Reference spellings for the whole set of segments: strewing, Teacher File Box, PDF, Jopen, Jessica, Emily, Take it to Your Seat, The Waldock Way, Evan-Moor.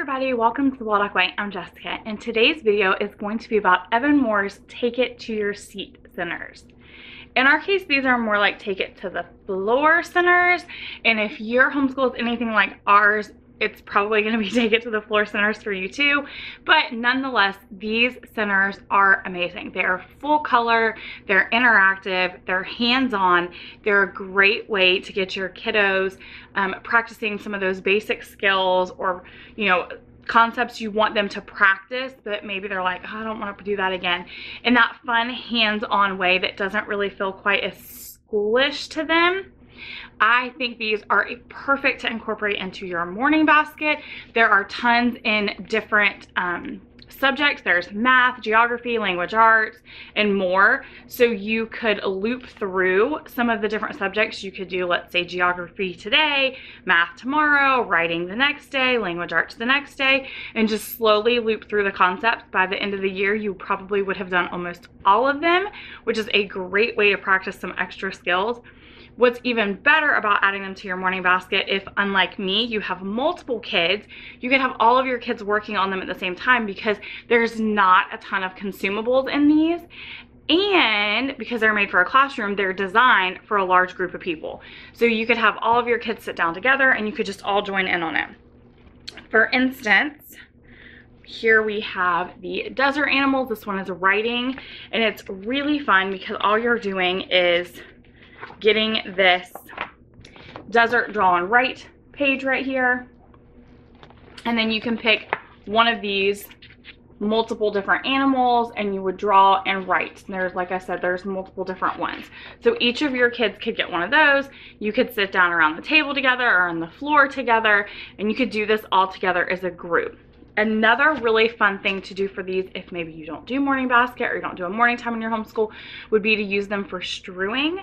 everybody, welcome to The Waldock Way. I'm Jessica, and today's video is going to be about Evan-Moor's Take It to Your Seat centers. In our case, these are more like Take It to the Floor centers, and if your homeschool is anything like ours, it's probably going to be Take It to the Floor centers for you too. But nonetheless, these centers are amazing. They are full color, they're interactive, they're hands-on, they're a great way to get your kiddos practicing some of those basic skills or, you know, concepts you want them to practice, but maybe they're like, oh, I don't want to do that again, in that fun hands-on way that doesn't really feel quite as schoolish to them. I think these are perfect to incorporate into your morning basket. There are tons in different subjects. There's math, geography, language arts, and more. So you could loop through some of the different subjects. You could do, let's say, geography today, math tomorrow, writing the next day, language arts the next day, and just slowly loop through the concepts. By the end of the year, you probably would have done almost all of them, which is a great way to practice some extra skills. What's even better about adding them to your morning basket, if unlike me, you have multiple kids, you can have all of your kids working on them at the same time because there's not a ton of consumables in these. And because they're made for a classroom, they're designed for a large group of people. So you could have all of your kids sit down together and you could just all join in on it. For instance, here we have the desert animals. This one is writing, and it's really fun because all you're doing is getting this desert draw and write page right here, and then you can pick one of these multiple different animals and you would draw and write. And there's, like I said, there's multiple different ones, so each of your kids could get one of those. You could sit down around the table together or on the floor together, and you could do this all together as a group. Another really fun thing to do for these, if maybe you don't do morning basket or you don't do a morning time in your homeschool, would be to use them for strewing.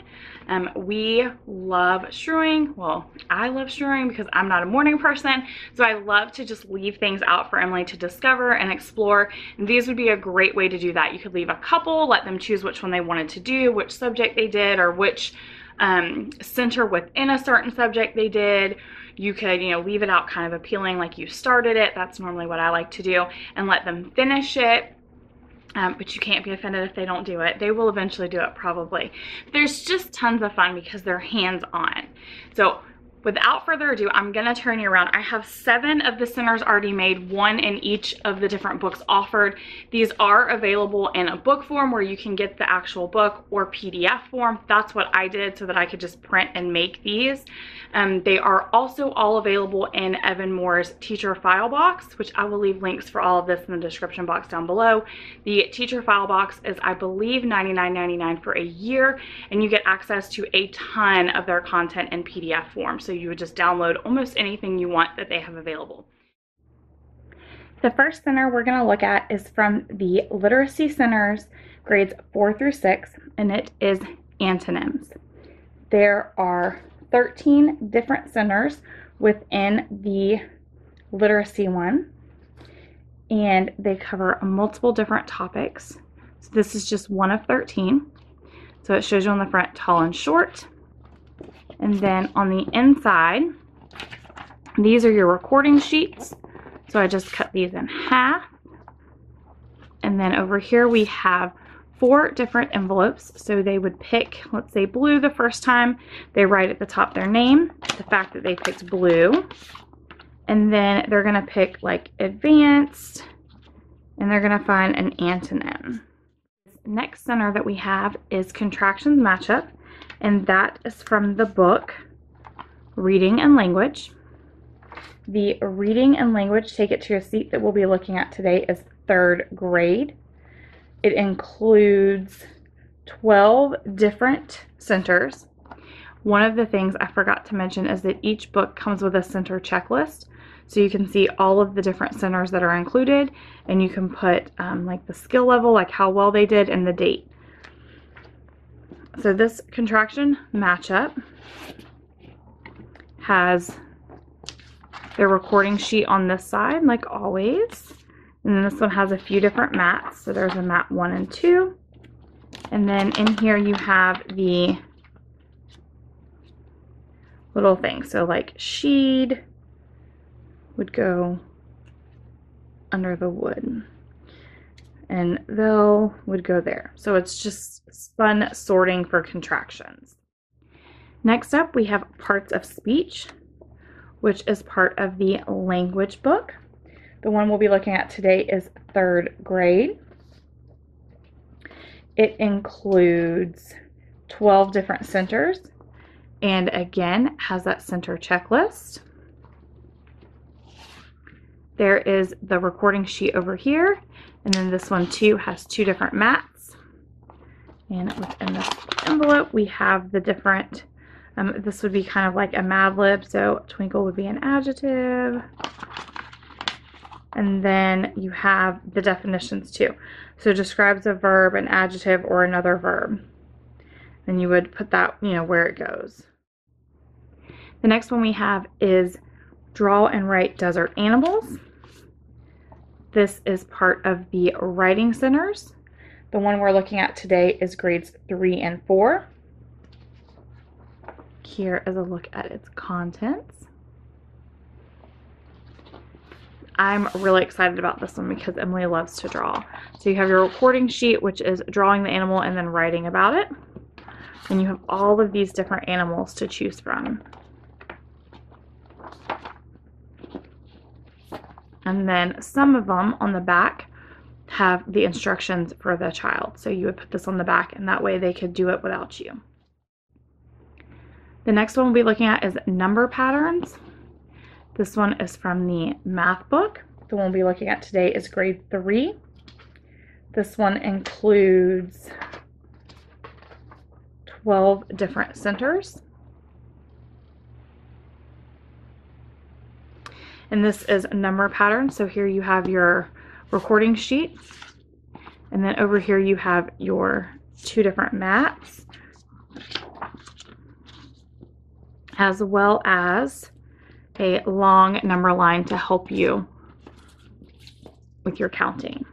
We love strewing. Well, I love strewing because I'm not a morning person, so I love to just leave things out for Emily to discover and explore, and these would be a great way to do that. You could leave a couple, let them choose which one they wanted to do, which subject they did, or which center within a certain subject they did. You could, you know, leave it out kind of appealing like you started it. That's normally what I like to do, and let them finish it. But you can't be offended if they don't do it. They will eventually do it probably. There's just tons of fun because they're hands-on. So without further ado, I'm going to turn you around. I have 7 of the centers already made, 1 in each of the different books offered. These are available in a book form where you can get the actual book, or PDF form. That's what I did so that I could just print and make these. They are also all available in Evan-Moor's teacher file box, which I will leave links for all of this in the description box down below. The teacher file box is, I believe, $99.99 for a year, and you get access to a ton of their content in PDF form. So you would just download almost anything you want that they have available. The first center we're going to look at is from the Literacy Centers, grades 4 through 6, and it is antonyms. There are 13 different centers within the literacy one, and they cover multiple different topics. So this is just one of 13. So it shows you on the front tall and short. And then on the inside, these are your recording sheets. So I just cut these in half. And then over here we have 4 different envelopes. So they would pick, let's say, blue the first time. They write at the top their name, the fact that they picked blue. And then they're going to pick like advanced, and they're going to find an antonym. This next center that we have is contractions matchup. And that is from the book Reading and Language. The Reading and Language Take It to Your Seat that we'll be looking at today is 3rd grade. It includes 12 different centers. One of the things I forgot to mention is that each book comes with a center checklist. So you can see all of the different centers that are included, and you can put like the skill level, like how well they did, and the date. So this contraction matchup has their recording sheet on this side, like always. And then this one has a few different mats. So there's a mat 1 and 2. And then in here you have the little thing. So like sheed would go under the wood. And they'll would go there. So it's just fun sorting for contractions. Next up, we have parts of speech, which is part of the language book. The one we'll be looking at today is 3rd grade. It includes 12 different centers, and again has that center checklist. There is the recording sheet over here, and then this one too has 2 different mats. And within this envelope we have the different, this would be kind of like a Mad Lib, so twinkle would be an adjective. And then you have the definitions too. So describes a verb, an adjective, or another verb. And you would put that, you know, where it goes. The next one we have is draw and write desert animals. This is part of the writing centers. The one we're looking at today is grades 3 and 4. Here is a look at its contents. I'm really excited about this one because Emily loves to draw. So you have your recording sheet, which is drawing the animal and then writing about it. And you have all of these different animals to choose from. And then some of them on the back have the instructions for the child. So you would put this on the back, and that way they could do it without you. The next one we'll be looking at is number patterns. This one is from the math book. The one we'll be looking at today is grade 3. This one includes 12 different centers. And this is number pattern. So here you have your recording sheet. And then over here you have your 2 different mats, as well as a long number line to help you with your counting.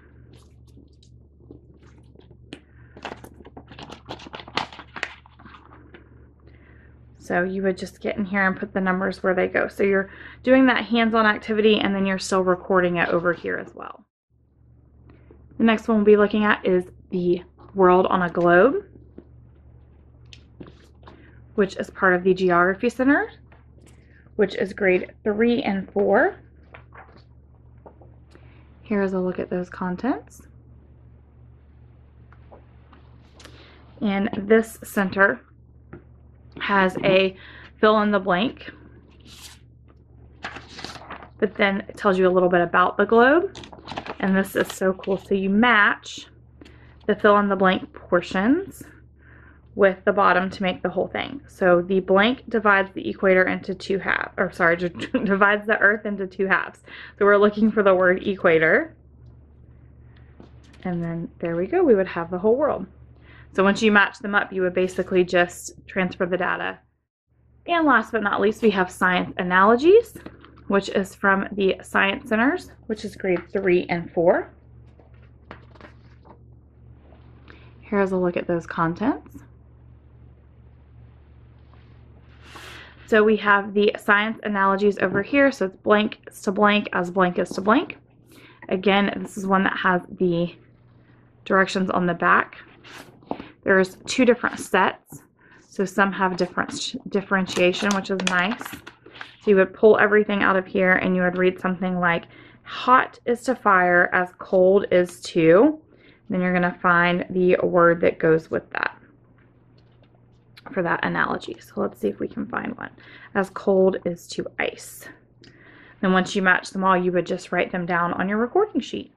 So you would just get in here and put the numbers where they go. So you're doing that hands-on activity, and then you're still recording it over here as well. The next one we'll be looking at is the world on a globe, which is part of the geography center, which is grade 3 and 4. Here's a look at those contents. And this center has a fill in the blank, but then it tells you a little bit about the globe. And this is so cool. So you match the fill in the blank portions with the bottom to make the whole thing. So the blank divides the equator into 2 halves, or sorry, divides the earth into 2 halves. So we're looking for the word equator. And then there we go, we would have the whole world. So once you match them up, you would basically just transfer the data. And last but not least, we have science analogies, which is from the science centers, which is grade 3 and 4. Here's a look at those contents. So we have the science analogies over here. So it's blank is to blank, as blank is to blank. Again, this is one that has the directions on the back. There's 2 different sets. So some have differentiation, which is nice. So you would pull everything out of here, and you would read something like, hot is to fire as cold is to. Then you're going to find the word that goes with that for that analogy. So let's see if we can find one. As cold is to ice. Then once you match them all, you would just write them down on your recording sheet.